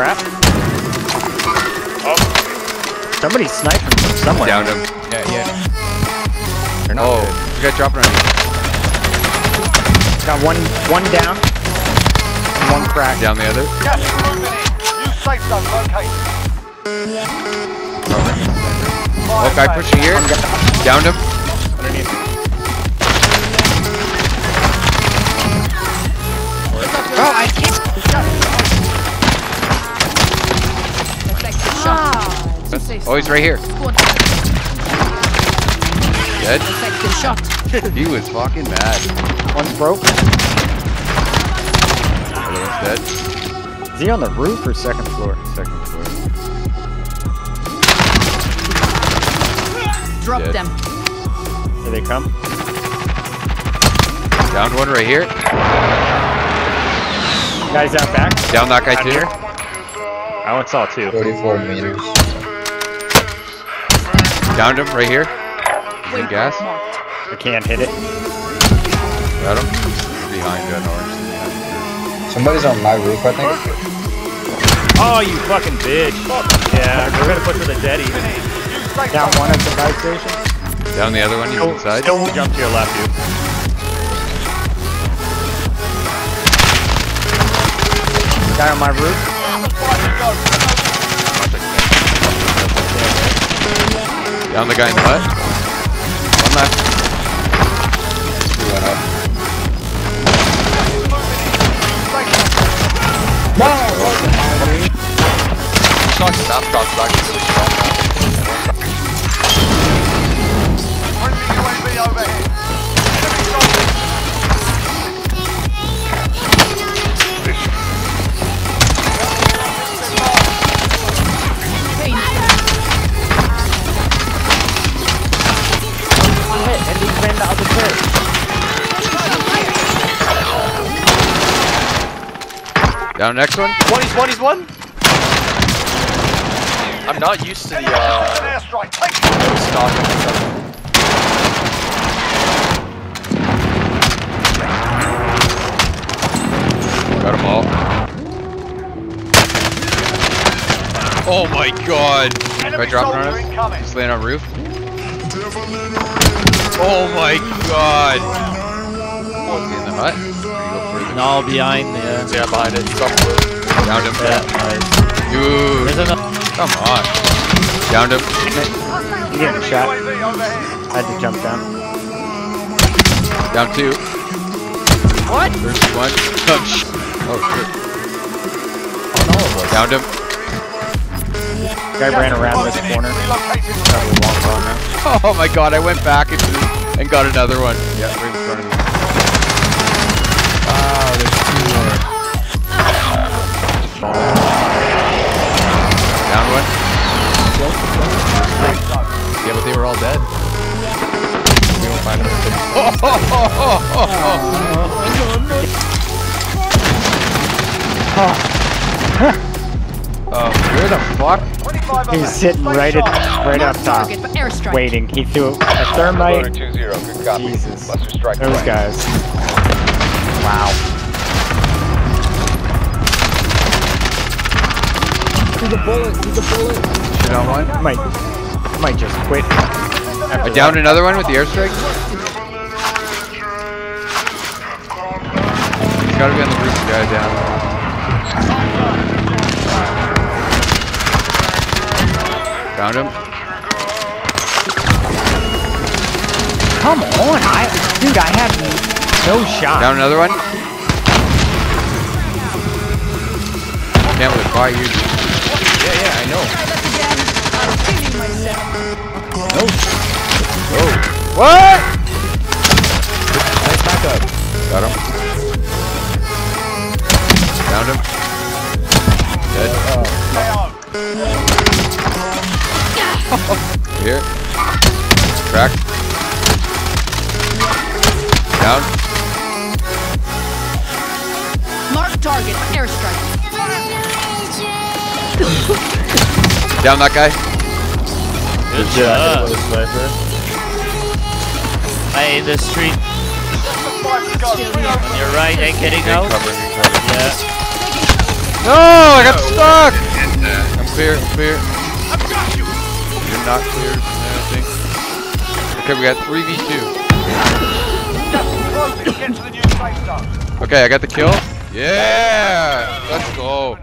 crap. Oh. Somebody sniped him from somewhere. Downed him. Yeah, yeah. They're not good. You got dropping on me. Got one down. One crack. Down the other. Yes, you sight on one. Look, I push you here. Downed him. Underneath. Bro, I can't. Oh, he's right here. Dead. He was fucking mad. One's broke. Dead. Is he on the roof or second floor? Second floor. Drop them. Here they come. Downed one right here. Guys out back. Down that guy too. I only saw two. 34 meters. Downed him right here. Wait, gas. I can't hit it. Got him. Behind you on orange. Somebody's on my roof, I think. Oh, you fucking bitch. Yeah, we're gonna put to the dead even. Down one at the guy station. Down the other one, you inside. Don't jump to your left, dude. Guy on my roof. Down the guy in the butt. One left. Down next one. One. I'm not used to the stock and stuff. Got them all. Oh my god! Am I dropping on us? Just laying on roof. Oh my god! Was he in the hut? No, behind there. Yeah, behind it. Downed him. Yeah, nice. Dude. Come on. Downed him. You're getting shot. I had to jump down. Down two. What? First one. Oh, shit. On all of us. Downed him. Guy ran around this corner. Oh my god, I went back and got another one. Yeah, right in front of me. Wow, there's two more. Down one. Yeah, but they were all dead. We won't find them. Oh, oh, oh, oh, oh, oh. Oh, where the fuck? He's sitting right up top, waiting. He threw a thermite. Jesus. Those guys. Wow. Do the bullet, Shit on one? I might just quit. I downed another one with the airstrike. He's gotta be on the roof, the guy down. Found him. Come on, dude, I have no shot. Down another one. Can't really fire you. Yeah, yeah, I know. No. Oh. What? Nice back up. Got him. Found him. Dead. Here. Crack. Down. Target airstrike. Down that guy. Good job. Hey, the street. You're right, ain't kidding now. Yeah. No, I got stuck! And, I'm clear, I'm clear. I've got you. You're not clear, I don't think. Okay, we got 3v2. Okay, I got the kill. Yeah! Let's go.